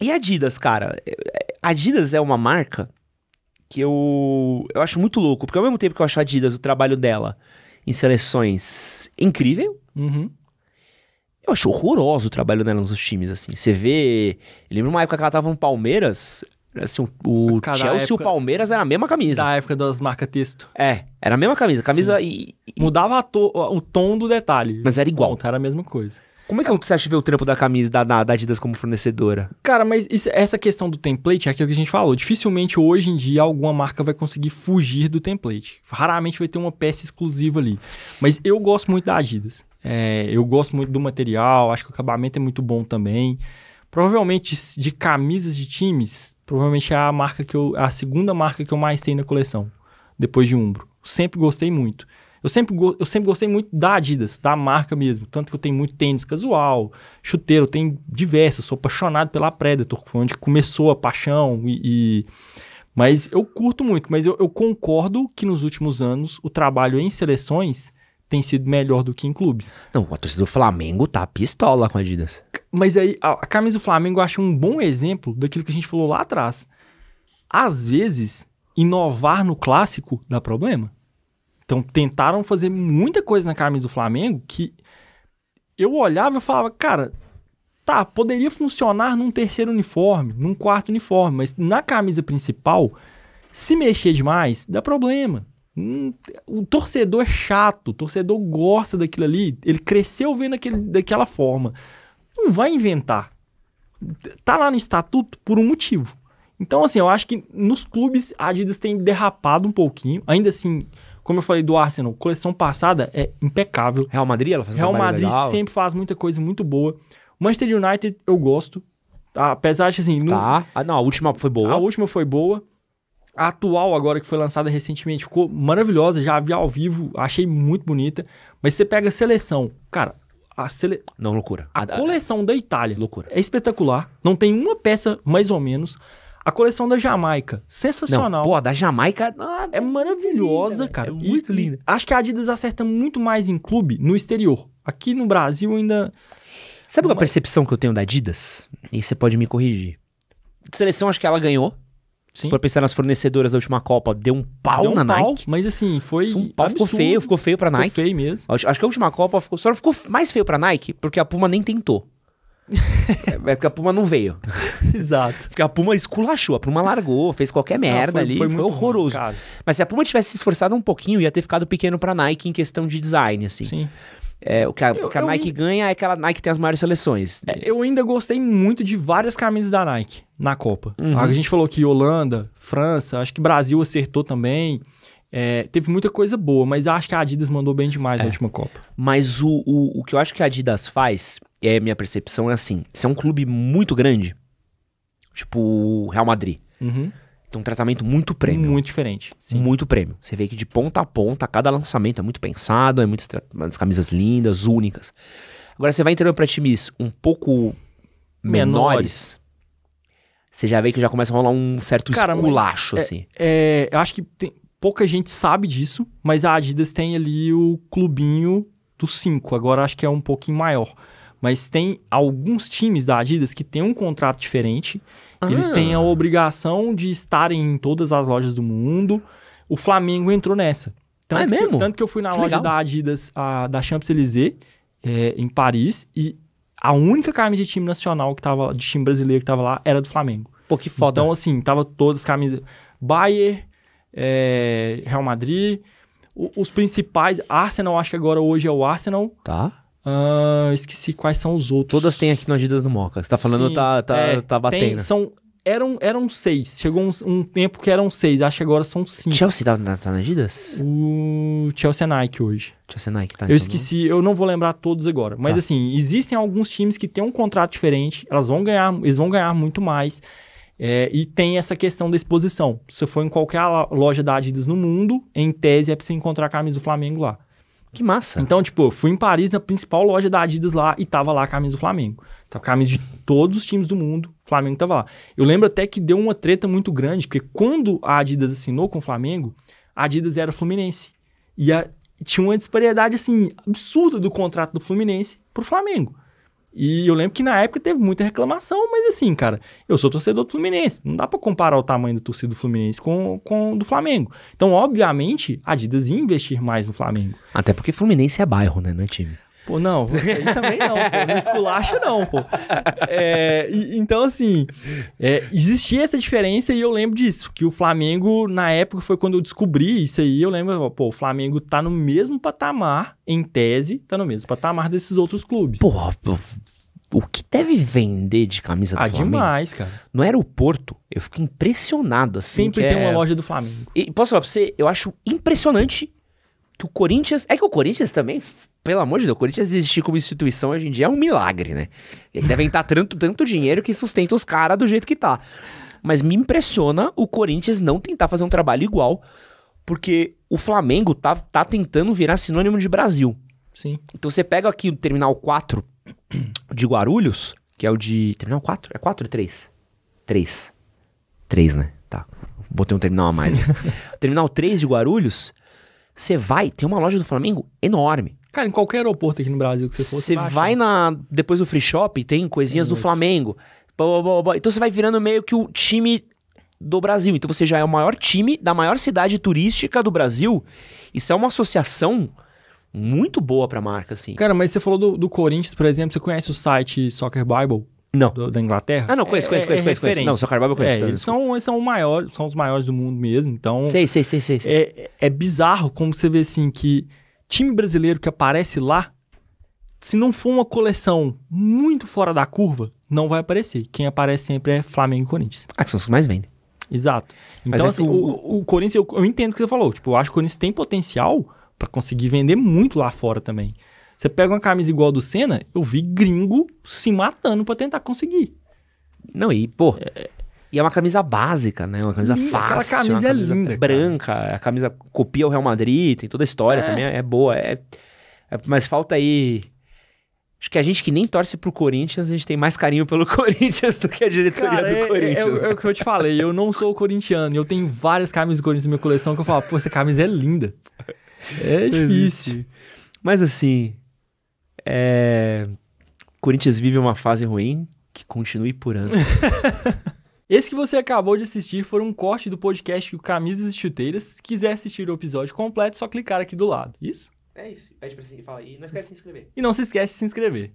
E Adidas, cara? Adidas é uma marca que eu acho muito louco, porque ao mesmo tempo que eu acho a Adidas, o trabalho dela em seleções incrível, eu acho horroroso o trabalho dela nos times, assim. Você vê... Eu lembro uma época que ela tava no Palmeiras... Assim, o cara, Chelsea e o Palmeiras era a mesma camisa. Da época das marcas texto. É, era a mesma camisa. Camisa e... Mudava o tom do detalhe. Mas era igual. Era a mesma coisa. Como é que você acha que vê o trampo da camisa da Adidas como fornecedora? Cara, mas essa questão do template é aquilo que a gente falou. Dificilmente hoje em dia alguma marca vai conseguir fugir do template. Raramente vai ter uma peça exclusiva ali. Mas eu gosto muito da Adidas. Eu gosto muito do material. Acho que o acabamento é muito bom também. Provavelmente de camisas de times, provavelmente é a marca que a segunda marca que eu mais tenho na coleção, depois de Umbro. Sempre gostei muito. Eu sempre gostei muito da Adidas, da marca mesmo. Tanto que eu tenho muito tênis casual, chuteiro, eu tenho diversos. Sou apaixonado pela Predator, foi onde começou a paixão. Mas eu curto muito. Mas eu concordo que nos últimos anos o trabalho em seleções tem sido melhor do que em clubes. Não, a torcida do Flamengo tá pistola com a Adidas. Mas aí, a camisa do Flamengo eu acho um bom exemplo daquilo que a gente falou lá atrás. Às vezes, inovar no clássico dá problema. Então, tentaram fazer muita coisa na camisa do Flamengo que eu olhava e falava, cara, tá, poderia funcionar num terceiro uniforme, num quarto uniforme, mas na camisa principal, se mexer demais, dá problema. O torcedor é chato, o torcedor gosta daquilo ali, ele cresceu vendo daquela forma. Não vai inventar. Tá lá no estatuto por um motivo. Então, assim, eu acho que nos clubes a Adidas tem derrapado um pouquinho. Ainda assim, como eu falei do Arsenal, coleção passada é impecável. Real Madrid, ela faz Real Madrid legal. Sempre faz muita coisa muito boa. Manchester United, eu gosto. Apesar de, assim... Tá. Não, a última foi boa. A última foi boa. A atual, agora que foi lançada recentemente, ficou maravilhosa. Já vi ao vivo, achei muito bonita. Mas você pega a seleção, cara... Não, loucura. A coleção da Itália. Loucura. É espetacular. Não tem uma peça, mais ou menos. A coleção da Jamaica. Sensacional. Não, pô, a da Jamaica... é maravilhosa, linda, cara. É muito linda. Acho que a Adidas acerta muito mais em clube no exterior. Aqui no Brasil ainda... Sabe qual a percepção que eu tenho da Adidas? E você pode me corrigir. De seleção, acho que ela ganhou. Sim. Por pensar nas fornecedoras da última Copa, deu um pau na Nike. Mas assim, foi um pau, ficou feio pra Nike. Ficou feio mesmo. Acho que a última Copa só ficou mais feio pra Nike, porque a Puma nem tentou. É porque a Puma não veio. Exato. Porque a Puma esculachou, a Puma largou, fez qualquer merda ali, foi horroroso. Ruim, mas se a Puma tivesse se esforçado um pouquinho, ia ter ficado pequeno pra Nike em questão de design, assim. Sim. O que a Nike ganha é que a Nike tem as maiores seleções. Eu ainda gostei muito de várias camisas da Nike na Copa. A gente falou que Holanda, França, acho que Brasil acertou também. Teve muita coisa boa, mas acho que a Adidas mandou bem demais na última Copa. Mas o que eu acho que a Adidas faz, minha percepção é assim, se é um clube muito grande, tipo o Real Madrid, tem um tratamento muito prêmio. Muito diferente. Sim. Muito prêmio. Você vê que de ponta a ponta, cada lançamento é muito pensado, umas camisas lindas, únicas. Agora você vai entrando para times um pouco menores, você já vê que já começa a rolar um certo esculacho, assim. Eu acho que pouca gente sabe disso, mas a Adidas tem ali o clubinho dos 5, agora acho que é um pouquinho maior. Mas tem alguns times da Adidas que tem um contrato diferente. Eles têm a obrigação de estarem em todas as lojas do mundo. O Flamengo entrou nessa. Tanto que eu fui na loja da Adidas, da Champs-Élysées, em Paris, e a única camisa de time nacional que tava, de time brasileiro que tava lá, era do Flamengo. Pô, que foda. Então, assim, tava todas as camisas... Bayern, Real Madrid, os principais... Arsenal, acho que agora hoje é o Arsenal. Tá. Esqueci quais são os outros. Todas tem aqui no Adidas no Moca. Você tá falando, sim, tá batendo. Eram 6. Chegou um tempo que eram 6. Acho que agora são 5. Chelsea tá na Adidas? O Chelsea é Nike hoje. Chelsea Nike, tá. Eu esqueci, eu não vou lembrar todos agora. Mas assim, existem alguns times que têm um contrato diferente. Eles vão ganhar muito mais. E tem essa questão da exposição. Se você for em qualquer loja da Adidas no mundo, em tese é pra você encontrar a camisa do Flamengo lá. Que massa. Então, tipo, eu fui em Paris, na principal loja da Adidas lá, e tava lá a camisa do Flamengo. Tava a camisa de todos os times do mundo, o Flamengo tava lá. Eu lembro até que deu uma treta muito grande, porque quando a Adidas assinou com o Flamengo, a Adidas era Fluminense. E tinha uma disparidade, assim, absurda do contrato do Fluminense pro Flamengo. E eu lembro que na época teve muita reclamação, mas assim, cara, eu sou torcedor do Fluminense. Não dá pra comparar o tamanho da torcida do Fluminense com o do Flamengo. Então, obviamente, a Adidas ia investir mais no Flamengo. Até porque Fluminense é bairro, né? Não é time. Pô, não, você também não, pô. Não esculacha não, pô. Então, assim, existia essa diferença e eu lembro disso. Que o Flamengo, na época, foi quando eu descobri isso aí. Eu lembro, pô, o Flamengo tá no mesmo patamar, em tese, tá no mesmo patamar desses outros clubes. Porra, o que deve vender de camisa do Flamengo? Demais, cara. No aeroporto, eu fico impressionado, assim. Sempre tem uma loja do Flamengo. E posso falar pra você, eu acho impressionante que o Corinthians... É que o Corinthians também... Pelo amor de Deus, o Corinthians existir como instituição hoje em dia é um milagre, né? Eles devem estar tanto dinheiro que sustenta os caras do jeito que tá. Mas me impressiona o Corinthians não tentar fazer um trabalho igual, porque o Flamengo tá tentando virar sinônimo de Brasil. Sim. Então você pega aqui o Terminal 4 de Guarulhos, que é o de... Terminal 4? É 4 ou 3? 3. 3, né? Tá. Botei um terminal a mais. Terminal 3 de Guarulhos, você vai... Tem uma loja do Flamengo enorme. Cara, em qualquer aeroporto aqui no Brasil que você for, você vai na... Depois do free shop, tem coisinhas do Flamengo. Então você vai virando meio que o time do Brasil. Então você já é o maior time da maior cidade turística do Brasil. Isso é uma associação muito boa pra marca, assim. Cara, mas você falou do Corinthians, por exemplo. Você conhece o site Soccer Bible? Não. Da Inglaterra? Ah, não, conheço. Não, Soccer Bible eu conheço. Eles são os maiores do mundo mesmo, então... Sei. É bizarro como você vê, assim, que... Time brasileiro que aparece lá, se não for uma coleção muito fora da curva, não vai aparecer. Quem aparece sempre é Flamengo e Corinthians. Ah, que são os que mais vendem. Exato. Então, assim, o Corinthians, eu entendo o que você falou. Tipo, eu acho que o Corinthians tem potencial pra conseguir vender muito lá fora também. Você pega uma camisa igual a do Senna, eu vi gringo se matando pra tentar conseguir. Não, e, pô... E é uma camisa básica, né? Uma camisa fácil. Aquela camisa é linda. Branca, cara. A camisa copia o Real Madrid, tem toda a história também, é boa. Mas falta aí... Acho que a gente que nem torce pro Corinthians, a gente tem mais carinho pelo Corinthians do que a diretoria do Corinthians. É o que eu te falei, eu não sou corintiano. Eu tenho várias camisas do Corinthians na minha coleção que eu falo, pô, essa camisa é linda. É difícil. Mas assim... Corinthians vive uma fase ruim que continue por anos. Esse que você acabou de assistir foi um corte do podcast Camisas e Chuteiras. Se quiser assistir o episódio completo, é só clicar aqui do lado. Isso? É isso. Pede pra você falar. E não esquece de se inscrever. E não se esquece de se inscrever.